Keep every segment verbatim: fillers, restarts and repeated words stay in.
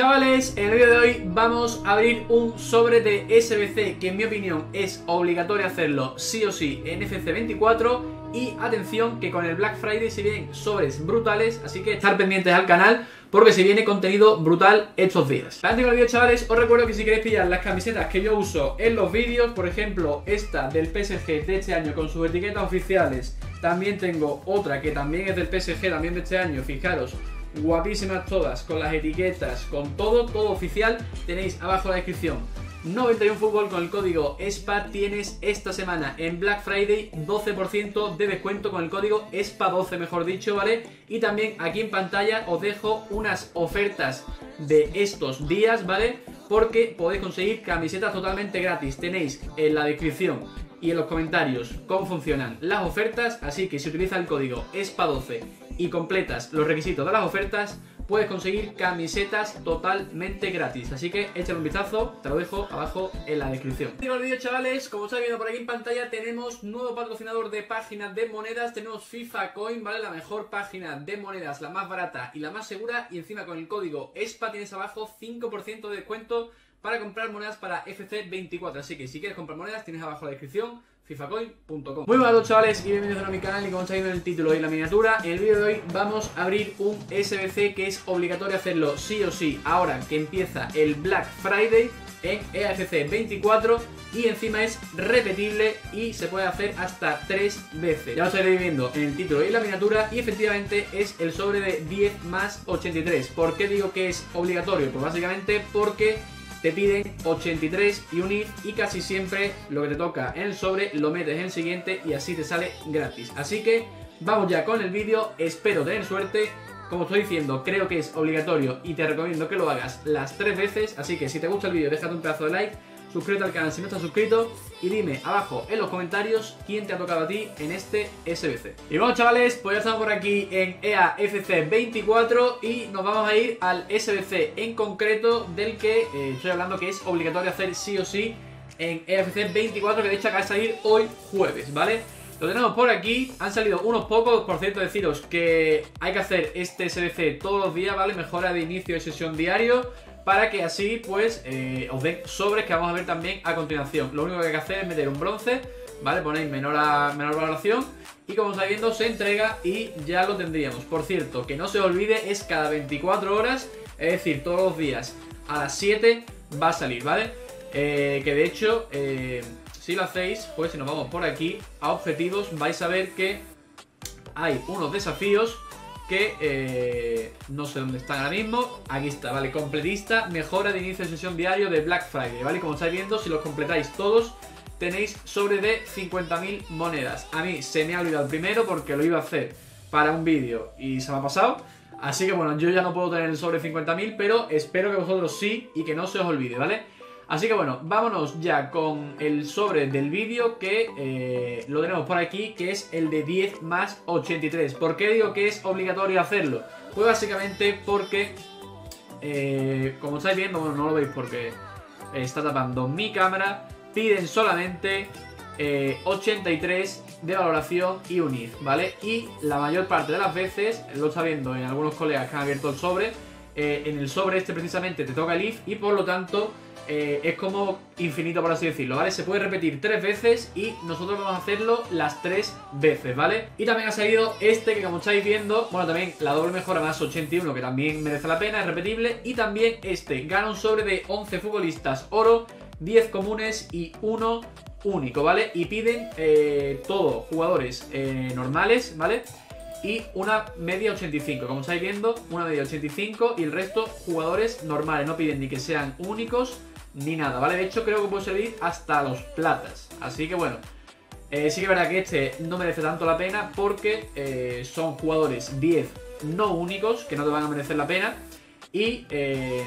Chavales, en el vídeo de hoy vamos a abrir un sobre de S B C que en mi opinión es obligatorio hacerlo sí o sí en F C veinticuatro y atención que con el Black Friday se vienen sobres brutales, así que estar pendientes al canal porque se viene contenido brutal estos días. Antes del vídeo, chavales, os recuerdo que si queréis pillar las camisetas que yo uso en los vídeos, por ejemplo esta del P S G de este año con sus etiquetas oficiales, también tengo otra que también es del P S G también de este año, fijaros. Guapísimas todas, con las etiquetas, con todo, todo oficial. Tenéis abajo en la descripción noventa y uno fútbol con el código E S P A. Tienes esta semana en Black Friday doce por ciento de descuento con el código E S P A doce, mejor dicho, ¿vale? Y también aquí en pantalla os dejo unas ofertas de estos días, ¿vale? Porque podéis conseguir camisetas totalmente gratis. Tenéis en la descripción y en los comentarios cómo funcionan las ofertas, así que si utiliza el código E S P A doce y completas los requisitos de las ofertas, puedes conseguir camisetas totalmente gratis. Así que échale un vistazo, te lo dejo abajo en la descripción. En el vídeo, chavales, como estáis viendo por aquí en pantalla, tenemos nuevo patrocinador de páginas de monedas. Tenemos FIFA Coin, ¿vale? La mejor página de monedas, la más barata y la más segura. Y encima con el código E S P A tienes abajo cinco por ciento de descuento para comprar monedas para F C veinticuatro. Así que si quieres comprar monedas, tienes abajo la descripción. fifa coin punto com. Muy buenas, chavales, y bienvenidos a mi canal. Y como estáis viendo en el título y la miniatura, en el vídeo de hoy vamos a abrir un S B C que es obligatorio hacerlo sí o sí ahora que empieza el Black Friday en E A F C veinticuatro y encima es repetible y se puede hacer hasta tres veces. Ya lo estaréis viendo en el título y la miniatura y efectivamente es el sobre de diez más ochenta y tres. ¿Por qué digo que es obligatorio? Pues básicamente porque te piden ochenta y tres y un if y casi siempre lo que te toca en el sobre lo metes en el siguiente y así te sale gratis. Así que vamos ya con el vídeo, espero tener suerte. Como estoy diciendo, creo que es obligatorio y te recomiendo que lo hagas las tres veces. Así que si te gusta el vídeo, déjate un pedazo de like, suscríbete al canal si no estás suscrito y dime abajo en los comentarios quién te ha tocado a ti en este S B C. Y bueno, chavales, pues ya estamos por aquí en E A F C veinticuatro y nos vamos a ir al S B C en concreto del que eh, estoy hablando, que es obligatorio hacer sí o sí en E A F C veinticuatro, que de hecho acaba de salir hoy jueves, ¿vale? Lo tenemos por aquí, han salido unos pocos. Por cierto, deciros que hay que hacer este S B C todos los días, ¿vale? Mejora de inicio y sesión diario, para que así pues eh, os den sobres que vamos a ver también a continuación. Lo único que hay que hacer es meter un bronce, ¿vale? Ponéis menor, a, menor valoración y como estáis viendo se entrega y ya lo tendríamos. Por cierto, que no se olvide, es cada veinticuatro horas, es decir, todos los días a las siete va a salir, ¿vale? Eh, que de hecho... Eh, Si lo hacéis, pues si nos vamos por aquí a objetivos, vais a ver que hay unos desafíos que eh, no sé dónde están ahora mismo. Aquí está, ¿vale? Completista, mejora de inicio de sesión diario de Black Friday, ¿vale? Como estáis viendo, si los completáis todos, tenéis sobre de cincuenta mil monedas. A mí se me ha olvidado el primero porque lo iba a hacer para un vídeo y se me ha pasado. Así que bueno, yo ya no puedo tener el sobre cincuenta mil, pero espero que vosotros sí y que no se os olvide, ¿vale? Así que bueno, vámonos ya con el sobre del vídeo que eh, lo tenemos por aquí, que es el de diez más ochenta y tres. ¿Por qué digo que es obligatorio hacerlo? Pues básicamente porque, eh, como estáis viendo, bueno, no lo veis porque está tapando mi cámara, piden solamente eh, ochenta y tres de valoración y un if, ¿vale? Y la mayor parte de las veces, lo está viendo en algunos colegas que han abierto el sobre, eh, en el sobre este precisamente te toca el if y por lo tanto... Eh, es como infinito, por así decirlo, ¿vale? Se puede repetir tres veces y nosotros vamos a hacerlo las tres veces, ¿vale? Y también ha salido este que, como estáis viendo, bueno, también la doble mejora más ochenta y uno, que también merece la pena, es repetible. Y también este, gana un sobre de once futbolistas oro, diez comunes y uno único, ¿vale? Y piden eh, todo jugadores eh, normales, ¿vale? Y una media ochenta y cinco, como estáis viendo, una media ochenta y cinco y el resto jugadores normales, no piden ni que sean únicos ni nada, ¿vale? De hecho creo que puede servir hasta los platas, así que bueno, eh, sí que es verdad que este no merece tanto la pena porque eh, son jugadores diez no únicos que no te van a merecer la pena y eh,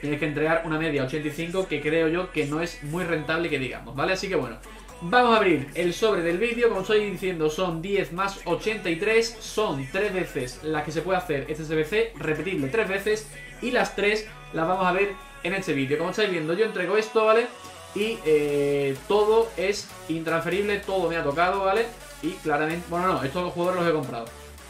tienes que entregar una media ochenta y cinco que creo yo que no es muy rentable que digamos, ¿vale? Así que bueno, vamos a abrir el sobre del vídeo. Como estoy diciendo, son diez más ochenta y tres, son tres veces las que se puede hacer este S B C, repetible tres veces y las tres las vamos a ver en este vídeo. Como estáis viendo, yo entrego esto, ¿vale? Y eh, todo es intransferible, todo me ha tocado, ¿vale? Y claramente, bueno, no, estos los jugadores los he comprado,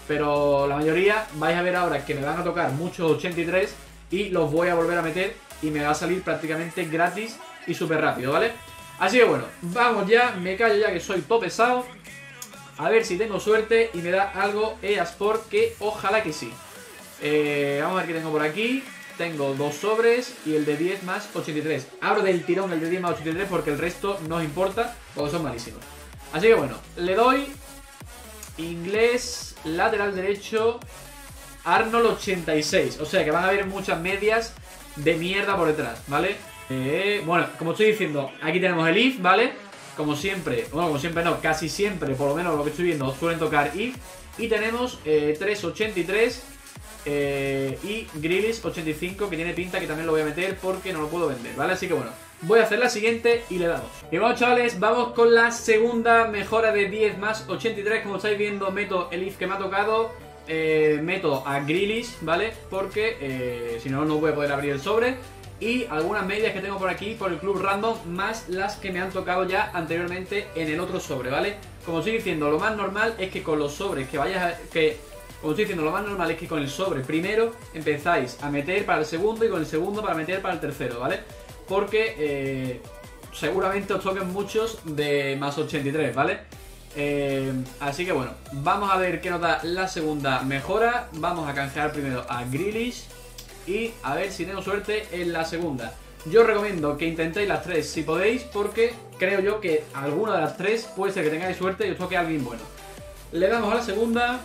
pero la mayoría vais a ver ahora que me van a tocar muchos ochenta y tres y los voy a volver a meter y me va a salir prácticamente gratis y súper rápido, ¿vale? Así que bueno, vamos ya, me callo ya que soy popesado. A ver si tengo suerte y me da algo E A Sport, que ojalá que sí. Eh, vamos a ver qué tengo por aquí. Tengo dos sobres y el de diez más ochenta y tres. Abro del tirón el de diez más ochenta y tres porque el resto no os importa porque son malísimos. Así que bueno, le doy inglés, lateral derecho, Arnold ochenta y seis. O sea que van a haber muchas medias de mierda por detrás, ¿vale? Eh, bueno, como estoy diciendo, aquí tenemos el if, ¿vale? Como siempre, bueno, como siempre no, casi siempre, por lo menos lo que estoy viendo, suelen tocar if. Y tenemos eh, tres ochenta y tres eh, y Grealish ochenta y cinco, que tiene pinta que también lo voy a meter porque no lo puedo vender, ¿vale? Así que bueno, voy a hacer la siguiente y le damos. Y bueno, chavales, vamos con la segunda mejora de diez más ochenta y tres. Como estáis viendo, meto el if que me ha tocado. Eh, meto a Grealish, ¿vale? Porque eh, si no, no voy a poder abrir el sobre. Y algunas medias que tengo por aquí por el club random, más las que me han tocado ya anteriormente en el otro sobre, ¿vale? Como estoy diciendo, lo más normal es que con los sobres que vayas a, que Como estoy diciendo, lo más normal es que con el sobre primero empezáis a meter para el segundo, y con el segundo para meter para el tercero, ¿vale? Porque eh, seguramente os toquen muchos de más ochenta y tres, ¿vale? Eh, así que bueno, vamos a ver qué nos da la segunda mejora. Vamos a canjear primero a Grealish y a ver si tengo suerte en la segunda. Yo recomiendo que intentéis las tres si podéis, porque creo yo que alguna de las tres puede ser que tengáis suerte y os toque a alguien bueno. Le damos a la segunda.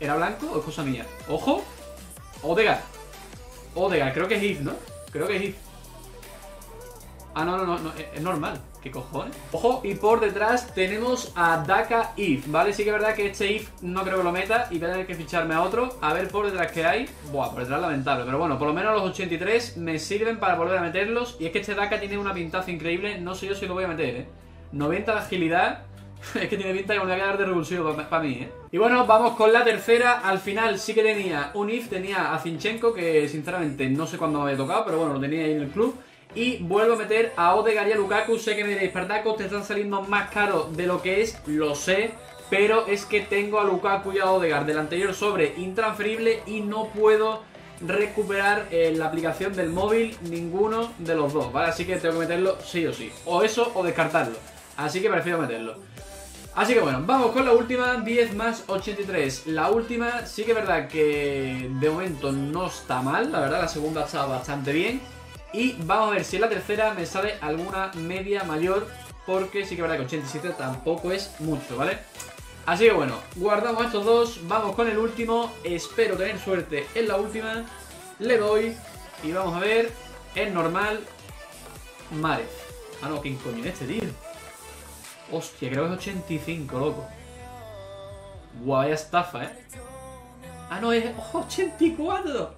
¿Era blanco o es cosa mía? ¡Ojo! Ødegaard. Ødegaard, creo que es if, ¿no? Creo que es if. Ah, no, no, no, no, es normal. ¿Qué cojones? Ojo, y por detrás tenemos a Daka if, ¿vale? Sí que es verdad que este if no creo que lo meta y voy a tener que ficharme a otro. A ver por detrás qué hay. Buah, por detrás lamentable. Pero bueno, por lo menos los ochenta y tres me sirven para volver a meterlos. Y es que este Daka tiene una pintaza increíble. No sé yo si lo voy a meter, ¿eh? noventa de agilidad. Es que tiene pinta que me voy a quedar de revulsivo para pa mí, ¿eh? Y bueno, vamos con la tercera. Al final sí que tenía un if, tenía a Zinchenko, que sinceramente no sé cuándo me había tocado, pero bueno, lo tenía ahí en el club. Y vuelvo a meter a Ødegaard y a Lukaku. Sé que me diréis, Partacos, te están saliendo más caros de lo que es, lo sé. Pero es que tengo a Lukaku y a Ødegaard del anterior sobre intransferible y no puedo recuperar en la aplicación del móvil ninguno de los dos, ¿vale? Así que tengo que meterlo sí o sí, o eso o descartarlo. Así que prefiero meterlo. Así que bueno, vamos con la última, diez más ochenta y tres. La última, sí que es verdad que de momento no está mal, la verdad, la segunda está bastante bien. Y vamos a ver si en la tercera me sale alguna media mayor, porque sí que es verdad que ochenta y siete tampoco es mucho, ¿vale? Así que bueno, guardamos estos dos, vamos con el último, espero tener suerte en la última. Le doy y vamos a ver, es normal, Mare. Ah no, ¿quién coño es este, tío? Hostia, creo que es ochenta y cinco, loco. Guau, vaya estafa, ¿eh? Ah, no, es ochenta y cuatro.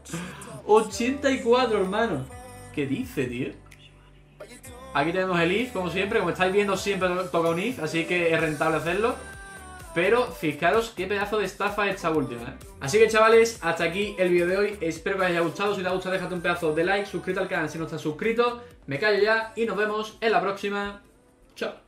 ochenta y cuatro, hermano. ¿Qué dice, tío? Aquí tenemos el if, como siempre. Como estáis viendo, siempre toca un if, así que es rentable hacerlo. Pero fijaros qué pedazo de estafa esta última, ¿eh? Así que, chavales, hasta aquí el vídeo de hoy. Espero que os haya gustado. Si te ha gustado, déjate un pedazo de like. Suscríbete al canal si no estás suscrito. Me callo ya y nos vemos en la próxima. Chao.